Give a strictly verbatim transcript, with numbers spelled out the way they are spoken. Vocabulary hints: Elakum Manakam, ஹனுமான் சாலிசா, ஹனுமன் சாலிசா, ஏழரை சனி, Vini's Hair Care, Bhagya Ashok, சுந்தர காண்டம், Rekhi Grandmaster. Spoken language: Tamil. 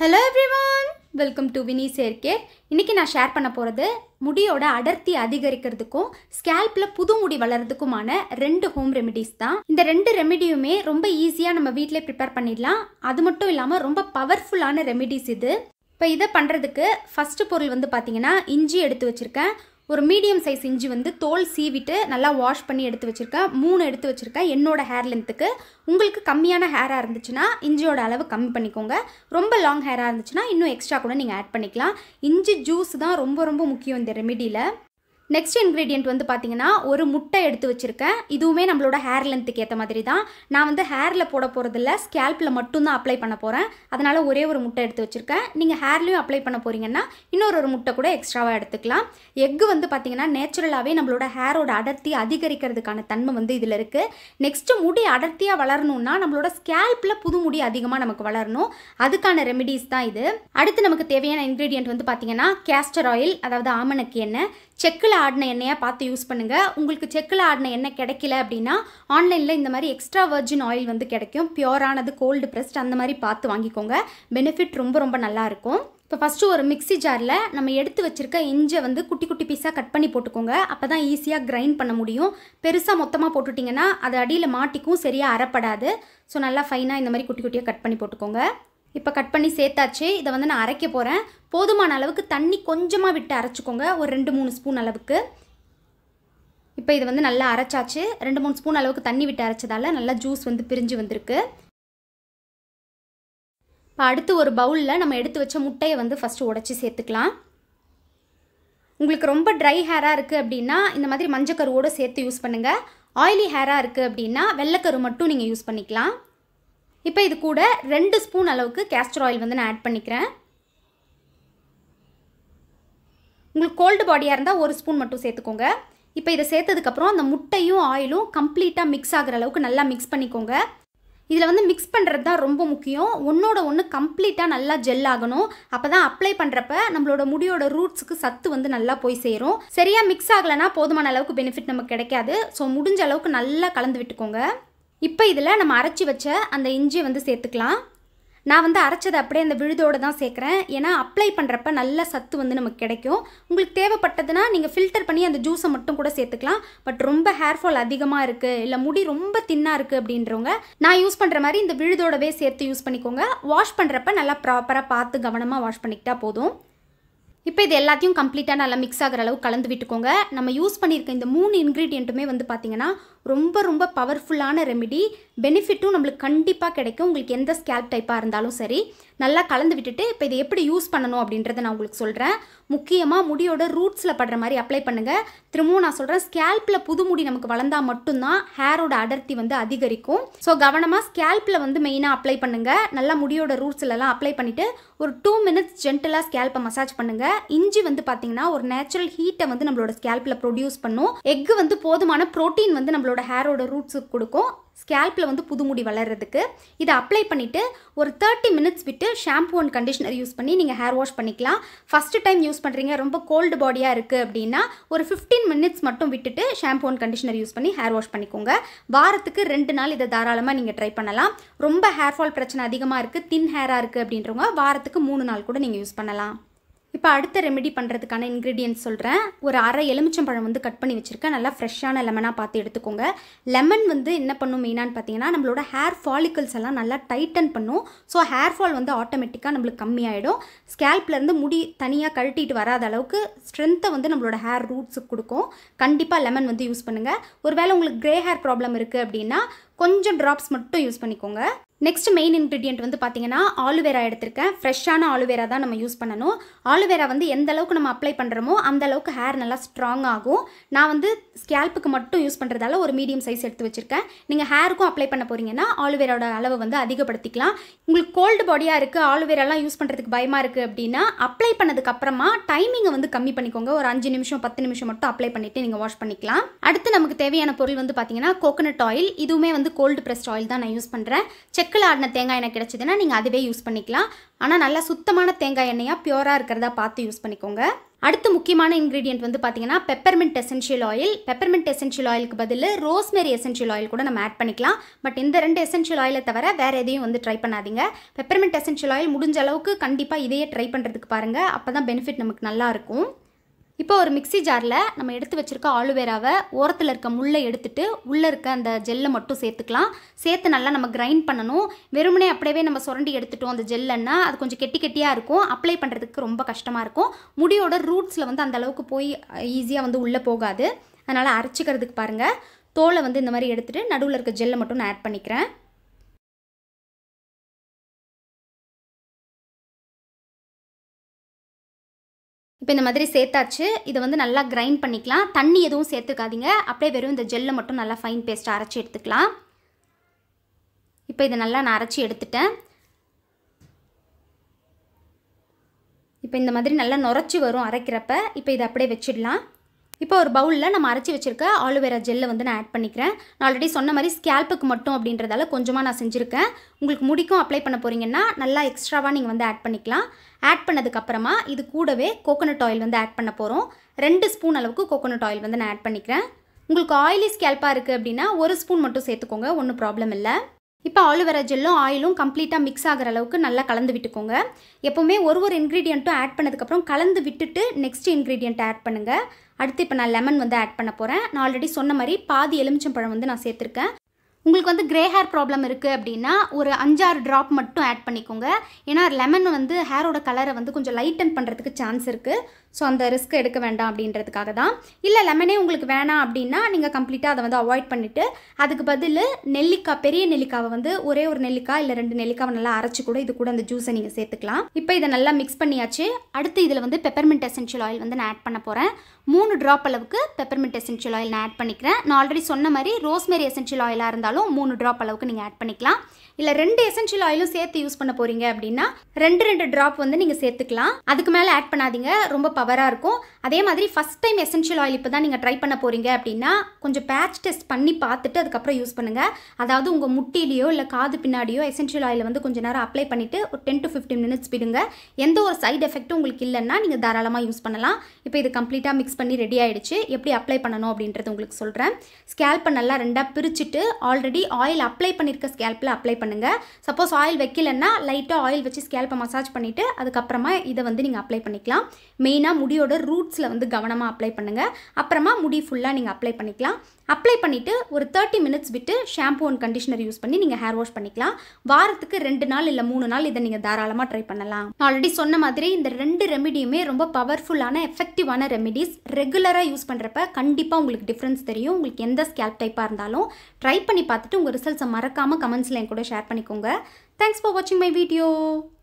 Hello everyone, welcome to Vini's Hair Care. இன்னைக்கு நான் ஷேர் பண்ண போறது முடியோட அடர்த்தி அதிகரிக்கிறதுக்கும் ஸ்கேல்ப்ல புது முடி வளர்றதுக்குமான ரெண்டு ஹோம் ரெமிடிஸ் தான். இந்த ரெண்டு ரெமிடியுமே ரொம்ப ஈஸியா நம்ம வீட்லயே ப்ரிப்பேர் பண்ணிடலாம். அது மட்டும் இல்லாம ரொம்ப பவர்ஃபுல்லான ரெமிடிஸ் இது. இப்போ இத பண்றதுக்கு ஃபர்ஸ்ட் பொருள் வந்து பாத்தீங்கன்னா இஞ்சி எடுத்து வச்சிருக்கேன். ஒரு மீடியம் சைஸ் இஞ்சி வந்து தோல் சீவிட்டு நல்லா வாஷ் பண்ணி எடுத்து வச்சிருக்கேன். மூணு எடுத்து வச்சிருக்கேன் என்னோட ஹேர் லென்த்துக்கு. உங்களுக்கு கம்மியான ஹேராக இருந்துச்சுன்னா இஞ்சியோட அளவு கம்மி பண்ணிக்கோங்க. ரொம்ப லாங் ஹேராக இருந்துச்சுன்னா இன்னும் எக்ஸ்ட்ரா கூட நீங்கள் ஆட் பண்ணிக்கலாம். இஞ்சி ஜூஸ் தான் ரொம்ப ரொம்ப முக்கியம் இந்த ரெமிடியில். நெக்ஸ்ட் இன்க்ரீடியன்ட் வந்து பார்த்தீங்கன்னா ஒரு முட்டை எடுத்து வச்சுருக்கேன். இதுவுமே நம்மளோட ஹேர் லென்த்துக்கு ஏற்ற மாதிரி தான். நான் வந்து ஹேரில் போட போகிறதில்ல, ஸ்கேல்ப்பில் மட்டும்தான் அப்ளை பண்ண போகிறேன். அதனால் ஒரே ஒரு முட்டை எடுத்து வச்சுருக்கேன். நீங்கள் ஹேர்லையும் அப்ளை பண்ண போகிறீங்கன்னா இன்னொரு ஒரு முட்டை கூட எக்ஸ்ட்ராவாக எடுத்துக்கலாம். எக்கு வந்து பார்த்தீங்கன்னா நேச்சுரலாகவே நம்மளோட ஹேரோட அடர்த்தி அதிகரிக்கிறதுக்கான தன்மை வந்து இதில் இருக்குது. நெக்ஸ்ட்டு முடி அடர்த்தியாக வளரணும்னா நம்மளோட ஸ்கேல்ப்பில் புது முடி அதிகமாக நமக்கு வளரணும். அதுக்கான ரெமிடிஸ் தான் இது. அடுத்து நமக்கு தேவையான இன்க்ரீடியன்ட் வந்து பார்த்தீங்கன்னா கேஸ்டர் ஆயில், அதாவது ஆமணக்கு எண்ணெய். செக்கில் ஆடின எண்ணெயாக பார்த்து யூஸ் பண்ணுங்கள். உங்களுக்கு செக்கில் ஆடின எண்ணெய் கிடைக்கல அப்படின்னா ஆன்லைனில் இந்த மாதிரி எக்ஸ்ட்ரா வர்ஜின் ஆயில் வந்து கிடைக்கும். பியூரானது, கோல்டு ப்ரெஸ்ட், அந்த மாதிரி பார்த்து வாங்கிக்கோங்க. பெனிஃபிட் ரொம்ப ரொம்ப நல்லாயிருக்கும். இப்போ ஃபஸ்ட்டு ஒரு மிக்ஸி ஜாரில் நம்ம எடுத்து வச்சுருக்க இஞ்சை வந்து குட்டி குட்டி பீஸாக கட் பண்ணி போட்டுக்கோங்க. அப்போ தான் ஈஸியாக கிரைண்ட் பண்ண முடியும். பெருசாக மொத்தமாக போட்டுட்டிங்கன்னா அது அடியில் மாட்டிக்கும், சரியாக அரைப்படாது. ஸோ நல்லா ஃபைனாக இந்த மாதிரி குட்டி குட்டியாக கட் பண்ணி போட்டுக்கோங்க. இப்போ கட் பண்ணி சேர்த்தாச்சு. இதை வந்து நான் அரைக்க போகிறேன். போதுமான அளவுக்கு தண்ணி கொஞ்சமாக விட்டு அரைச்சிக்கோங்க, ஒரு ரெண்டு மூணு ஸ்பூன் அளவுக்கு. இப்போ இது வந்து நல்லா அரைச்சாச்சு. ரெண்டு மூணு ஸ்பூன் அளவுக்கு தண்ணி விட்டு அரைச்சதால நல்லா ஜூஸ் வந்து பிரிஞ்சு வந்திருக்கு. இப்போ அடுத்து ஒரு பவுலில் நம்ம எடுத்து வச்ச முட்டையை வந்து ஃபஸ்ட்டு உடச்சி சேர்த்துக்கலாம். உங்களுக்கு ரொம்ப ட்ரை ஹேராக இருக்குது அப்படின்னா இந்த மாதிரி மஞ்சக்கருவோடு சேர்த்து யூஸ் பண்ணுங்கள். ஆயிலி ஹேராக இருக்குது அப்படின்னா வெள்ளைக்கரு மட்டும் நீங்கள் யூஸ் பண்ணிக்கலாம். இப்போ இது கூட ரெண்டு ஸ்பூன் அளவுக்கு கேஸ்டர் ஆயில் வந்து நான் ஆட் பண்ணிக்கிறேன். உங்களுக்கு கோல்டு பாடியாக இருந்தால் ஒரு ஸ்பூன் மட்டும் சேர்த்துக்கோங்க. இப்போ இதை சேர்த்ததுக்கப்புறம் அந்த முட்டையும் ஆயிலும் கம்ப்ளீட்டாக மிக்ஸ் ஆகிற அளவுக்கு நல்லா மிக்ஸ் பண்ணிக்கோங்க. இதில் வந்து மிக்ஸ் பண்ணுறது தான் ரொம்ப முக்கியம். ஒன்றோட ஒன்று கம்ப்ளீட்டாக நல்லா ஜெல் ஆகணும். அப்போ தான் அப்ளை பண்ணுறப்ப நம்மளோட முடியோட ரூட்ஸுக்கு சத்து வந்து நல்லா போய் சேரும். சரியாக மிக்ஸ் ஆகலைன்னா போதுமான அளவுக்கு பெனிஃபிட் நமக்கு கிடைக்காது. ஸோ முடிஞ்ச அளவுக்கு நல்லா கலந்து விட்டுக்கோங்க. இப்போ இதில் நம்ம அரைச்சி வச்ச அந்த இஞ்சியை வந்து சேர்த்துக்கலாம். நான் வந்து அரைச்சதை அப்படியே அந்த விழுதோடு தான் சேர்க்குறேன். ஏன்னா அப்ளை பண்ணுறப்ப நல்ல சத்து வந்து நமக்கு கிடைக்கும். உங்களுக்கு தேவைப்பட்டதுன்னா நீங்கள் ஃபில்டர் பண்ணி அந்த ஜூஸை மட்டும் கூட சேர்த்துக்கலாம். பட் ரொம்ப ஹேர் ஃபால் அதிகமாக இருக்குது, இல்லை முடி ரொம்ப தின்னாக இருக்குது அப்படின்றவங்க நான் யூஸ் பண்ணுற மாதிரி இந்த விழுதோடவே சேர்த்து யூஸ் பண்ணிக்கோங்க. வாஷ் பண்ணுறப்ப நல்லா ப்ராப்பராக பார்த்து கவனமாக வாஷ் பண்ணிக்கிட்டால் போதும். இப்போ இது எல்லாத்தையும் கம்ப்ளீட்டாக நல்லா மிக்ஸ் ஆகிற அளவு கலந்து விட்டுக்கோங்க. நம்ம யூஸ் பண்ணியிருக்க இந்த மூணு இன்க்ரீடியண்ட்டுமே வந்து பார்த்திங்கன்னா ரொம்ப ரொம்ப பவர்ஃபுல்லான ரெமிடி. பெனிஃபிட்டும் நம்மளுக்கு கண்டிப்பாக கிடைக்கும், உங்களுக்கு எந்த ஸ்கேல்ப் டைப்பாக இருந்தாலும் சரி. நல்லா கலந்து விட்டுட்டு இப்போ இதை எப்படி யூஸ் பண்ணணும் அப்படின்றத நான் உங்களுக்கு சொல்கிறேன். முக்கியமாக முடியோட ரூட்ஸில் படுற மாதிரி அப்ளை பண்ணுங்கள். திரும்பவும் நான் சொல்கிறேன், ஸ்கேல்ப்பில் புது முடி நமக்கு வளர்ந்தால் மட்டும்தான் ஹேரோட அடர்த்தி வந்து அதிகரிக்கும். ஸோ கவனமாக ஸ்கேல்ப்பில் வந்து மெயினாக அப்ளை பண்ணுங்கள். நல்லா முடியோட ரூட்ஸ்லலாம் அப்ளை பண்ணிவிட்டு ஒரு டூ மினிட்ஸ் ஜென்டலாக ஸ்கேல்ப்பை மசாஜ் பண்ணுங்கள். இஞ்சி வந்து பார்த்திங்கன்னா ஒரு நேச்சுரல் ஹீட்டை வந்து நம்மளோட ஸ்கேல்ப்பில் ப்ரொடியூஸ் பண்ணும். எக்கு வந்து போதுமான ப்ரோட்டீன் வந்து நம்மளோட ஹேரோட ரூட்ஸுக்கு கொடுக்கும். ஸ்கேல்ப்பில் வந்து புது முடி வளர்கிறதுக்கு இதை அப்ளை பண்ணிவிட்டு ஒரு தேர்ட்டி மினிட்ஸ் விட்டு ஷாம்பு அண்ட் கண்டிஷனர் யூஸ் பண்ணி நீங்கள் ஹேர் வாஷ் பண்ணிக்கலாம். ஃபஸ்ட்டு டைம் யூஸ் பண்ணுறீங்க, ரொம்ப கோல்டு பாடியாக இருக்குது அப்படின்னா ஒரு ஃபிஃப்டீன் மினிட்ஸ் மட்டும் விட்டுட்டு ஷாம்பு அண்ட் கண்டிஷனர் யூஸ் பண்ணி ஹேர் வாஷ் பண்ணிக்கோங்க. வாரத்துக்கு ரெண்டு நாள் இதை தாராளமாக நீங்கள் ட்ரை பண்ணலாம். ரொம்ப ஹேர் ஃபால் பிரச்சனை அதிகமாக இருக்குது, தின் ஹேராக இருக்குது அப்படின்றவங்க வாரத்துக்கு மூணு நாள் கூட நீங்கள் யூஸ் பண்ணலாம். இப்போ அடுத்த ரெமிடி பண்ணுறதுக்கான இன்க்ரீடியன்ட்ஸ் சொல்கிறேன். ஒரு அரை எலுமிச்சம்பழம் வந்து கட் பண்ணி வச்சுருக்கேன். நல்லா ஃப்ரெஷ்ஷான லெமனாக பார்த்து எடுத்துக்கோங்க. லெமன் வந்து என்ன பண்ணும் மெயினான்னு பார்த்தீங்கன்னா நம்மளோட ஹேர் ஃபாலிக்கல்ஸ் எல்லாம் நல்லா டைட்டன் பண்ணும். ஸோ ஹேர் ஃபால் வந்து ஆட்டோமேட்டிக்காக நம்மளுக்கு கம்மியாகிடும். ஸ்கேல்ப்லேருந்து முடி தனியாக கழட்டிட்டு வராத அளவுக்கு ஸ்ட்ரென்த்தை வந்து நம்மளோட ஹேர் ரூட்ஸுக்கு கொடுக்கும். கண்டிப்பாக லெமன் வந்து யூஸ் பண்ணுங்கள். ஒருவேளை உங்களுக்கு க்ரே ஹேர் ப்ராப்ளம் இருக்குது அப்படின்னா கொஞ்சம் ட்ராப்ஸ் மட்டும் யூஸ் பண்ணிக்கோங்க. நெக்ஸ்ட் மெயின் இன்க்ரீடியன்ட் வந்து பார்த்தீங்கன்னா ஆலுவேரா எடுத்திருக்கேன். ஃப்ரெஷ்ஷான ஆலுவேரா தான் நம்ம யூஸ் பண்ணணும். ஆலுவேரா வந்து எந்த அளவுக்கு நம்ம அப்ளை பண்ணுறோமோ அந்த அளவுக்கு ஹேர் நல்லா ஸ்ட்ராங் ஆகும். நான் வந்து ஸ்கேல்ப்புக்கு மட்டும் யூஸ் பண்ணுறதால ஒரு மீடியம் சைஸ் எடுத்து வச்சுருக்கேன். நீங்கள் ஹேருக்கும் அப்ளை பண்ண போகிறீங்கன்னா ஆலுவேரோட அளவை வந்து அதிகப்படுத்திக்கலாம். உங்களுக்கு கோல்டு பாடியாக இருக்குது, ஆலுவேராலாம் யூஸ் பண்ணுறதுக்கு பயமாக இருக்குது அப்படின்னா அப்ளை பண்ணதுக்கப்புறமா டைமிங்கை வந்து கம்மி பண்ணிக்கோங்க. ஒரு அஞ்சு நிமிஷம் பத்து நிமிஷம் மட்டும் அப்ளை பண்ணிவிட்டு நீங்கள் வாஷ் பண்ணிக்கலாம். அடுத்து நமக்கு தேவையான பொருள் வந்து பார்த்தீங்கன்னா கோகனட் ஆயில். இதுவுமே வந்து கோல்டு ப்ரெஸ்ட் ஆயில் தான் நான் யூஸ் பண்ணுறேன். செக் circle ஆன தேங்காய் எண்ணெய் கிடைச்சதுனா நீங்க அதுவே யூஸ் பண்ணிக்கலாம் ஆனா நல்ல சுத்தமான தேங்காய் எண்ணெயா பியூரா இருக்குறதா பார்த்து யூஸ் பண்ணிக்கோங்க அடுத்து முக்கியமான ingredient வந்து பாத்தீங்கன்னா peppermint essential oil peppermint essential oil க்கு பதிலா rosemary essential oil கூட நம்ம ஆட் பண்ணிக்கலாம் பட் இந்த ரெண்டு essential oil தவிர வேற எதையும் வந்து ட்ரை பண்ணாதீங்க peppermint essential oil முடிஞ்ச அளவுக்கு கண்டிப்பா இதையே ட்ரை பண்றதுக்கு பாருங்க அப்பதான் பெனிஃபிட் நமக்கு நல்லா இருக்கும் இப்போ ஒரு மிக்ஸி ஜார்ல நம்ம எடுத்து வச்சிருக்க ஆலுவேராவை ஓரத்துல இருக்க முள்ளை எடுத்துட்டு உள்ள இருக்க அந்த ஜெல்லை மட்டும் சேர்த்துக்கலாம் சேர்த்து நல்லா நம்ம கிரைண்ட் பண்ணனும் வெறுமனே அப்படியே நம்ம சுரண்டி எடுத்துட்டோம் அந்த ஜெல்லன்னா அது கொஞ்சம் கெட்டி கெட்டியா இருக்கும் அப்ளை பண்றதுக்கு ரொம்ப கஷ்டமா இருக்கும் முடியோட ரூட்ஸ்ல வந்து அந்த அளவுக்கு போய் ஈஸியா வந்து உள்ள போகாது அதனால அரைச்சிக்கிறதுக்கு பாருங்க தோலை வந்து இந்த மாதிரி எடுத்துட்டு நடுவுல இருக்க ஜெல்லை மட்டும் நான் ஆட் பண்ணிக்கிறேன் இப்போ இந்த மாதிரி சேத்தாச்சு இது வந்து நல்லா கிரைண்ட் பண்ணிக்கலாம் தண்ணி எதுவும் சேர்த்துக்காதீங்க அப்படியே வெறும் இந்த ஜெல்ல மட்டும் நல்லா ஃபைன் பேஸ்ட் அரைச்சு எடுத்துக்கலாம் இப்போ இத நல்லா நான் அரைச்சு எடுத்துட்டேன் இப்போ இந்த மாதிரி நல்லா நொரச்சி வரும் அரைக்கறப்ப இப்போ இத அப்படியே வெச்சிடலாம் இப்போ ஒரு பவுல்ல நம்ம அரைச்சு வச்சிருக்க ஆலுவேரா ஜெல்ல வந்து நான் ஆட் பண்ணிக்கிறேன் நான் ஆல்ரெடி சொன்ன மாதிரி ஸ்கேல்புக்கு மட்டும் அப்படின்றதால கொஞ்சமா நான் செஞ்சிருக்கேன் உங்களுக்கு முடிக்கும் அப்ளை பண்ண போறீங்கன்னா நல்லா எக்ஸ்ட்ராவா நீங்க வந்து ஆட் பண்ணிக்கலாம் ஆட் பண்ணதுக்கு அப்புறமா இது கூடவே கோகனட் ஆயில் வந்து ஆட் பண்ண போறோம் two ஸ்பூன் அளவுக்கு கோகனட் ஆயில் வந்து நான் ஆட் பண்ணிக்கிறேன் உங்களுக்கு oily ஸ்கேல்பா இருக்கு அப்படினா one ஸ்பூன் மட்டும் சேர்த்துக்கோங்க ஒண்ணும் ப்ராப்ளம் இல்ல இப்போ ஆலுவேரா ஜெல்லும் ஆயிலும் கம்ப்ளீட்டா mix ஆகற அளவுக்கு நல்லா கலந்து விட்டுக்கோங்க எப்பவுமே ஒரு ஒரு இன்கிரிடியன்ட்டும் ஆட் பண்ணதுக்கு அப்புறம் கலந்து விட்டுட்டு நெக்ஸ்ட் இன்கிரிடியன்ட் ஆட் பண்ணுங்க அடுத்து இப்போ நான் லெமன் வந்து ஆட் பண்ண போறேன் நான் ஆல்ரெடி சொன்ன மாதிரி பாதி எலுமிச்சம்பழம் வந்து நான் சேர்த்திருக்கேன் உங்களுக்கு வந்து கிரே ஹேர் problem இருக்கு அப்படினா ஒரு five six drop மட்டும் ஆட் பண்ணிக்கோங்க ஏனா லெமன் வந்து ஹேரோட கலரை வந்து கொஞ்சம் லைட்டன் பண்றதுக்கு சான்ஸ் இருக்கு சோ அந்த ரிஸ்க் எடுக்க வேண்டாம் அப்படின்றதுக்காக தான் இல்ல லெமனே உங்களுக்கு வேணாம் அப்படினா நீங்க கம்ப்ளீட்டா அத வந்து அவாய்ட் பண்ணிட்டு அதுக்கு பதிலா நெல்லிக்காய் பெரிய நெல்லிக்காவை வந்து ஒரே ஒரு நெல்லிக்காய் இல்ல ரெண்டு நெல்லிக்காவை நல்லா அரைச்சு கூட இது கூட அந்த ஜூஸை நீங்க சேர்த்துக்கலாம் இப்போ இத நல்லா mix பண்ணியாச்சு அடுத்து இதல வந்து peppermint essential oil வந்து நான் ஆட் பண்ண போறேன் three drop அளவுக்கு peppermint essential oil நான் ஆட் பண்ணிக்கிறேன் நான் ஆல்ரெடி சொன்ன மாதிரி rosemary essential oil ஆ இருந்தா three drop அளவுக்கு நீங்க ஆட் பண்ணிக்கலாம் இல்ல two essential oil-உம் சேர்த்து யூஸ் பண்ண போறீங்க அப்படினா two two drop வந்து நீங்க சேர்த்துக்கலாம் அதுக்கு மேல ஆட் பண்ணாதீங்க ரொம்ப பவரா இருக்கும் அதே மாதிரி first time essential oil இப்பதான் நீங்க ட்ரை பண்ண போறீங்க அப்படினா கொஞ்சம் patch test பண்ணி பார்த்துட்டு அதுக்கு அப்புறம் யூஸ் பண்ணுங்க அதாவது உங்க முட்டிலியோ இல்ல காது பின்னாடியோ essential oil வந்து கொஞ்ச நேரம் அப்ளை பண்ணிட்டு ஒரு ten to fifteen minutes விடுங்க எந்த ஒரு சைடு எஃபெக்ட்டும் உங்களுக்கு இல்லன்னா நீங்க தாராளமா யூஸ் பண்ணலாம் இப்போ இது கம்ப்ளீட்டா mix பண்ணி ரெடி ஆயிடுச்சு எப்படி அப்ளை பண்ணனும் அப்படின்றது உங்களுக்கு சொல்றேன் ஸ்கேல்ப் நல்லா ரெண்டா பிரிச்சிட்டு ஆல்ரெடி oil அப்ளை பண்ணிருக்க ஸ்கேல்ப்ல அப்ளை பண்ணுங்க suppose oil வைக்கலனா லைட்டா oil வச்சு ஸ்கேல்ப மசாஜ் பண்ணிட்டு அதுக்கு அப்புறமா இத வந்து நீங்க அப்ளை பண்ணிக்கலாம் மெயினா முடியோட ரூட்ஸ்ல வந்து கவனமா அப்ளை பண்ணுங்க அப்புறமா முடி ஃபுல்லா நீங்க அப்ளை பண்ணிக்கலாம் அப்ளை பண்ணிட்டு ஒரு thirty minutes விட்டு ஷாம்பு அண்ட் கண்டிஷனர் யூஸ் பண்ணி நீங்க ஹேர் வாஷ் பண்ணிக்கலாம் வாரத்துக்கு two நாள் இல்ல three நாள் இத நீங்க தாராளமா ட்ரை பண்ணலாம் நான் ஆல்ரெடி சொன்ன மாதிரி இந்த ரெண்டு ரெமிடியுமே ரொம்ப பவர்ஃபுல்லான எஃபெக்டிவான ரெமிடிஸ் ரெகுலரா யூஸ் பண்றப்ப கண்டிப்பா உங்களுக்கு டிஃபரன்ஸ் தெரியும் உங்களுக்கு எந்த ஸ்கேல்ப் டைப்பா இருந்தாலும் ட்ரை பண்ணி பார்த்துட்டு உங்க ரிசல்ட்ஸ் மறக்காம கமெண்ட்ஸ்ல என்கூட ஷேர் பண்ணிக்கோங்க Thanks for watching my video